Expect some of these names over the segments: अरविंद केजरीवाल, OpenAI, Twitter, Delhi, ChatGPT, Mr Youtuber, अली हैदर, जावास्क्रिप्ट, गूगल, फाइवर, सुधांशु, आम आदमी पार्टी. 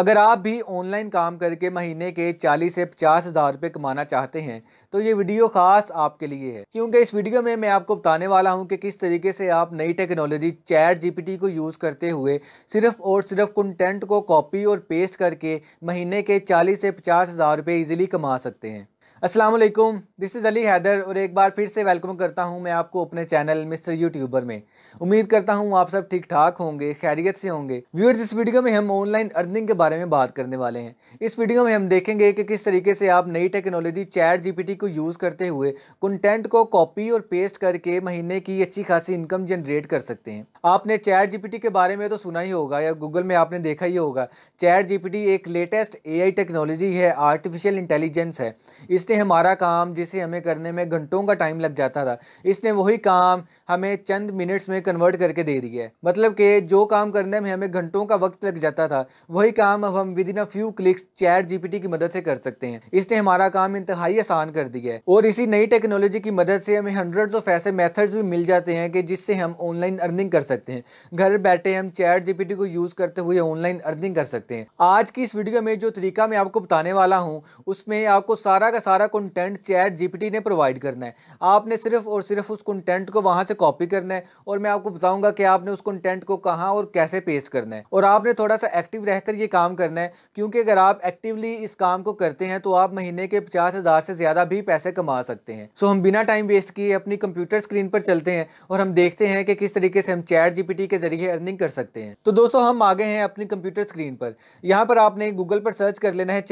अगर आप भी ऑनलाइन काम करके महीने के 40 से 50 हज़ार रुपये कमाना चाहते हैं तो ये वीडियो खास आपके लिए है, क्योंकि इस वीडियो में मैं आपको बताने वाला हूँ कि किस तरीके से आप नई टेक्नोलॉजी ChatGPT को यूज़ करते हुए सिर्फ और सिर्फ कंटेंट को कॉपी और पेस्ट करके महीने के 40 से 50 हज़ार रुपये ईजिली कमा सकते हैं। अस्सलाम वालेकुम, दिस इज़ अली हैदर और एक बार फिर से वेलकम करता हूं मैं आपको अपने चैनल मिस्टर यूट्यूबर में। उम्मीद करता हूं आप सब ठीक ठाक होंगे, खैरियत से होंगे। व्यूअर्स, इस वीडियो में हम ऑनलाइन अर्निंग के बारे में बात करने वाले हैं। इस वीडियो में हम देखेंगे कि किस तरीके से आप नई टेक्नोलॉजी ChatGPT को यूज़ करते हुए कंटेंट को कॉपी और पेस्ट करके महीने की अच्छी खासी इनकम जनरेट कर सकते हैं। आपने ChatGPT के बारे में तो सुना ही होगा या गूगल में आपने देखा ही होगा। ChatGPT एक लेटेस्ट AI टेक्नोलॉजी है, आर्टिफिशियल इंटेलिजेंस है। इसने हमारा काम जिसे हमें करने में घंटों का टाइम लग जाता था, इसने वही काम हमें चंद मिनट्स में कन्वर्ट करके दे दिया है। मतलब कि जो काम करने में हमें घंटों का वक्त लग जाता था, वही काम अब हम within a few clicks ChatGPT की मदद से कर सकते हैं। इसने हमारा काम इंतहाई आसान कर दिया है और इसी नई टेक्नोलॉजी की मदद से हमें हंड्रेड्स ऑफ ऐसे मेथड्स भी मिल जाते हैं कि जिससे हम ऑनलाइन अर्निंग कर सकते हैं। घर बैठे हम ChatGPT को यूज़ करते हुए ऑनलाइन अर्निंग कर सकते हैं। आज की इस वीडियो में जो तरीका मैं आपको बताने वाला हूँ उसमें आपको सारा का सारा कंटेंट ChatGPT ने प्रोवाइड करना है। आपने सिर्फ और सिर्फ उस कंटेंट को वहां से कॉपी करना है और मैं आपको बताऊंगा कि आपने उस कंटेंट को कहां और कैसे पेस्ट करना है। और आपने थोड़ा सा एक्टिव रहकर ये काम करना है, क्योंकि अगर आप एक्टिवली इस काम को करते हैं तो आप महीने के 50 हज़ार से ज़्यादा भी पैसे कमा सकते हैं। सो हम बिना टाइम वेस्ट किए अपनी कंप्यूटर स्क्रीन पर चलते हैं और हम देखते हैं कि किस तरीके से हम ChatGPT के जरिए अर्निंग कर सकते हैं। तो दोस्तों, हम आ गए हैं अपनी कंप्यूटर स्क्रीन पर। यहाँ पर आपने गूगल पर सर्च कर लेना है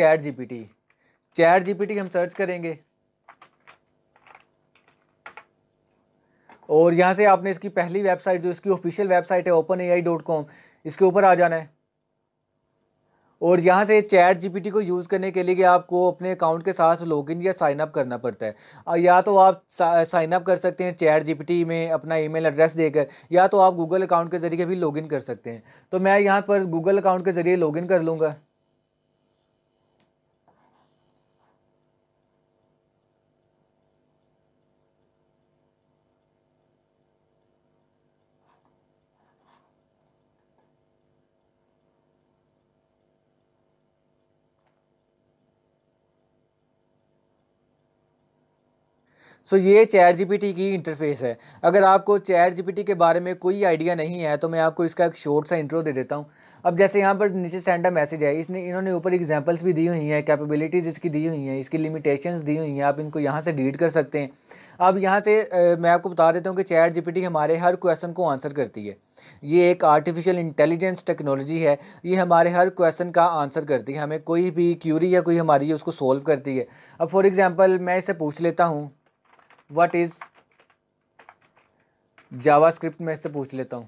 ChatGPT हम सर्च करेंगे और यहाँ से आपने इसकी पहली वेबसाइट जो इसकी ऑफिशियल वेबसाइट है OpenAI.com, इसके ऊपर आ जाना है। और यहाँ से ChatGPT को यूज़ करने के लिए आपको अपने अकाउंट के साथ लॉगिन या साइन अप करना पड़ता है। या तो आप साइन अप कर सकते हैं ChatGPT में अपना ईमेल एड्रेस देकर, या तो आप गूगल अकाउंट के ज़रिए भी लॉगिन कर सकते हैं। तो मैं यहाँ पर गूगल अकाउंट के ज़रिए लॉगिन कर लूँगा। सो ये ChatGPT की इंटरफेस है। अगर आपको ChatGPT के बारे में कोई आइडिया नहीं है तो मैं आपको इसका एक शॉर्ट सा इंट्रो दे देता हूँ। अब जैसे यहाँ पर नीचे सेंड अ मैसेज है, इन्होंने ऊपर एग्जांपल्स भी दी हुई हैं, कैपेबिलिटीज़ इसकी दी हुई हैं, इसकी लिमिटेशंस दी हुई हैं। आप इनको यहाँ से रीड कर सकते हैं। अब यहाँ से मैं आपको बता देता हूँ कि ChatGPT हमारे हर क्वेश्चन को आंसर करती है। ये एक आर्टिफिशियल इंटेलिजेंस टेक्नोलॉजी है, ये हमारे हर क्वेश्चन का आंसर करती है। हमें कोई भी क्यूरी या कोई हमारी उसको सोल्व करती है। अब फॉर एग्ज़ाम्पल मैं इसे पूछ लेता हूँ व्हाट इज़ जावास्क्रिप्ट, मैं इससे पूछ लेता हूँ।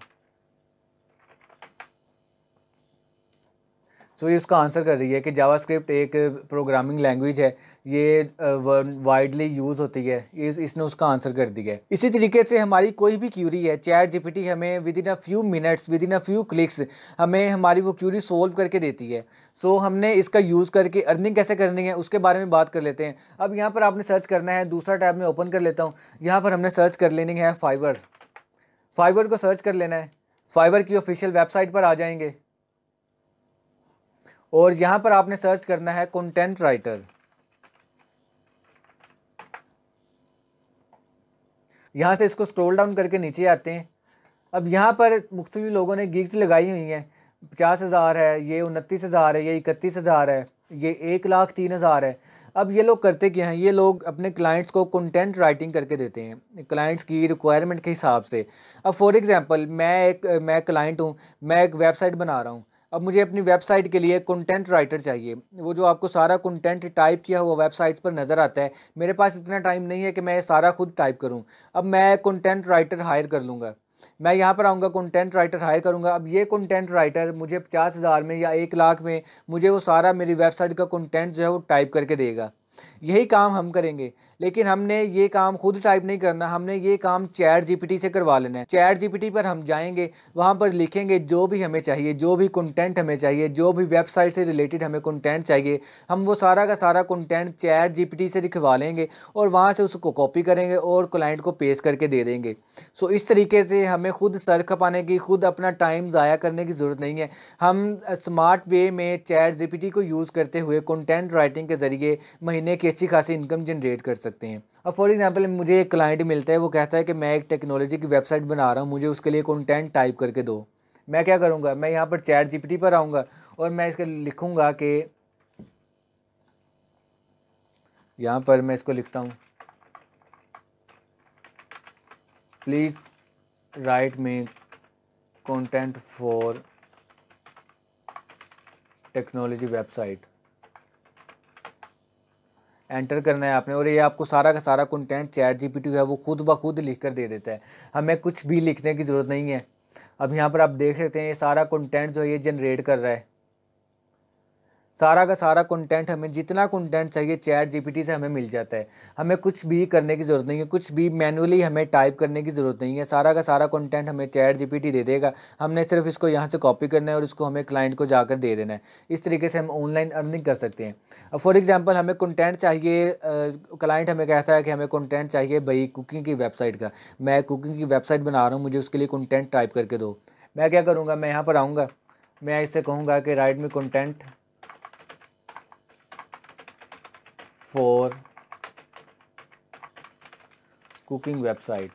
सो ये उसका आंसर कर रही है कि जावास्क्रिप्ट एक प्रोग्रामिंग लैंग्वेज है, ये वाइडली यूज़ होती है। इसने उसका आंसर कर दिया है। इसी तरीके से हमारी कोई भी क्यूरी है, ChatGPT हमें within a few minutes, within a few clicks हमें हमारी वो क्यूरी सोल्व करके देती है। सो हमने इसका यूज़ करके अर्निंग कैसे करनी है उसके बारे में बात कर लेते हैं। अब यहाँ पर आपने सर्च करना है, दूसरा टैब में ओपन कर लेता हूँ। यहाँ पर हमने सर्च कर लेनी है फाइवर को सर्च कर लेना है। फाइवर की ऑफिशियल वेबसाइट पर आ जाएंगे और यहाँ पर आपने सर्च करना है कंटेंट राइटर। यहाँ से इसको स्क्रॉल डाउन करके नीचे आते हैं। अब यहाँ पर मुख्तलिफ लोगों ने गिग्स लगाई हुई हैं। 50 हज़ार है, ये 29 हज़ार है, ये 31 हज़ार है, ये 1,03,000 है। अब ये लोग करते क्या हैं, ये लोग अपने क्लाइंट्स को कंटेंट राइटिंग करके देते हैं क्लाइंट्स की रिक्वायरमेंट के हिसाब से। अब फॉर एग्ज़ाम्पल मैं क्लाइंट हूँ, मैं एक वेबसाइट बना रहा हूँ। अब मुझे अपनी वेबसाइट के लिए कंटेंट राइटर चाहिए, वो जो आपको सारा कंटेंट टाइप किया हुआ वेबसाइट पर नज़र आता है। मेरे पास इतना टाइम नहीं है कि मैं सारा खुद टाइप करूं। अब मैं कंटेंट राइटर हायर कर लूँगा। मैं यहाँ पर आऊँगा, कंटेंट राइटर हायर करूँगा। अब ये कंटेंट राइटर मुझे 50 हज़ार में या 1 लाख में मुझे वो सारा मेरी वेबसाइट का कंटेंट जो है वो टाइप करके देगा। यही काम हम करेंगे। लेकिन हमने ये काम खुद टाइप नहीं करना, हमने ये काम ChatGPT से करवा लेना है। ChatGPT पर हम जाएंगे, वहाँ पर लिखेंगे जो भी हमें चाहिए, जो भी कंटेंट हमें चाहिए, जो भी वेबसाइट से रिलेटेड हमें कंटेंट चाहिए, हम वो सारा का सारा कंटेंट ChatGPT से लिखवा लेंगे और वहाँ से उसको कॉपी करेंगे और क्लाइंट को पेश करके दे देंगे। सो इस तरीके से हमें खुद सर खपाने की, खुद अपना टाइम ज़ाया करने की ज़रूरत नहीं है। हम स्मार्ट वे में ChatGPT को यूज़ करते हुए कंटेंट राइटिंग के ज़रिए महीने की अच्छी खासी इनकम जनरेट कर सकते हैं। अब फॉर एग्जांपल मुझे एक क्लाइंट मिलता है, वो कहता है कि मैं एक टेक्नोलॉजी की वेबसाइट बना रहा हूँ, मुझे उसके लिए कंटेंट टाइप करके दो। मैं क्या करूँगा, मैं यहाँ पर ChatGPT पर आऊँगा और मैं इसके लिखूँगा कि यहाँ पर मैं इसको लिखता हूँ please write me content for technology website. Enter करना है आपने और ये आपको सारा का सारा कंटेंट ChatGPT है वो खुद ब खुद लिख कर दे देता है, हमें कुछ भी लिखने की ज़रूरत नहीं है। अब यहाँ पर आप देख सकते हैं ये सारा कंटेंट जो है ये जनरेट कर रहा है, सारा का सारा कंटेंट हमें जितना कंटेंट चाहिए ChatGPT से हमें मिल जाता है। हमें कुछ भी करने की ज़रूरत नहीं है, कुछ भी मैनुअली हमें टाइप करने की ज़रूरत नहीं है, सारा का सारा कंटेंट हमें ChatGPT दे देगा। हमने सिर्फ इसको यहाँ से कॉपी करना है और इसको हमें क्लाइंट को जाकर दे देना है। इस तरीके से हम ऑनलाइन अर्निंग कर सकते हैं। अब फॉर एग्जांपल हमें कंटेंट चाहिए, क्लाइंट हमें कहता है कि हमें कंटेंट चाहिए भाई कुकिंग की वेबसाइट का, मैं कुकिंग की वेबसाइट बना रहा हूँ, मुझे उसके लिए कंटेंट टाइप करके दो। मैं क्या करूँगा, मैं यहाँ पर आऊँगा, मैं इससे कहूँगा कि right me content for cooking website.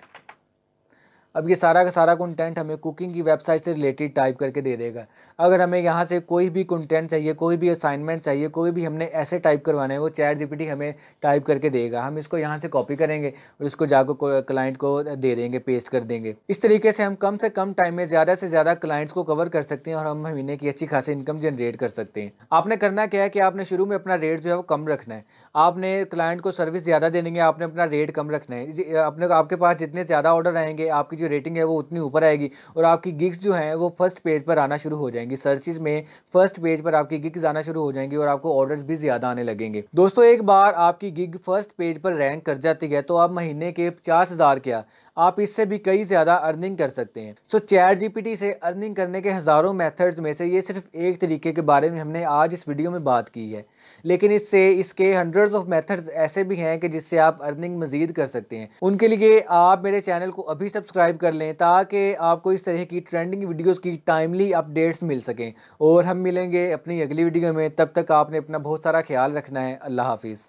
अब ये सारा का सारा कंटेंट हमें कुकिंग की वेबसाइट से रिलेटेड टाइप करके दे देगा। अगर हमें यहाँ से कोई भी कंटेंट चाहिए, कोई भी असाइनमेंट चाहिए, कोई भी हमने ऐसे टाइप करवाना है, वो ChatGPT हमें टाइप करके देगा। हम इसको यहाँ से कॉपी करेंगे और इसको जाकर क्लाइंट को दे देंगे, पेस्ट कर देंगे। इस तरीके से हम कम से कम टाइम में ज़्यादा से ज़्यादा क्लाइंट्स को कवर कर सकते हैं और हम महीने की अच्छी खासी इनकम जनरेट कर सकते हैं। आपने करना क्या है कि आपने शुरू में अपना रेट जो है वो कम रखना है। आपने क्लाइंट को सर्विस ज़्यादा देनी है, आपने अपना रेट कम रखना है। अपने आपके पास जितने ज़्यादा ऑर्डर आएंगे, आपकी रेटिंग है वो उतनी ऊपर आएगी और आपकी गिग्स जो हैं वो फर्स्ट पेज पर आना शुरू हो जाएंगी। सर्चेज में फर्स्ट पेज पर आपकी गिग्स आना शुरू हो जाएंगी और आपको ऑर्डर्स भी ज्यादा आने लगेंगे। दोस्तों, एक बार आपकी गिग फर्स्ट पेज पर रैंक कर जाती है तो आप महीने के 50,000 क्या, आप इससे भी कई ज़्यादा अर्निंग कर सकते हैं। सो ChatGPT से अर्निंग करने के हज़ारों मेथड्स में से ये सिर्फ एक तरीके के बारे में हमने आज इस वीडियो में बात की है, लेकिन इससे इसके हंड्रेड्स ऑफ मेथड्स ऐसे भी हैं कि जिससे आप अर्निंग मज़ीद कर सकते हैं। उनके लिए आप मेरे चैनल को अभी सब्सक्राइब कर लें ताकि आपको इस तरह की ट्रेंडिंग वीडियोज़ की टाइमली अपडेट्स मिल सकें। और हम मिलेंगे अपनी अगली वीडियो में, तब तक आपने अपना बहुत सारा ख्याल रखना है। अल्लाह हाफिज़।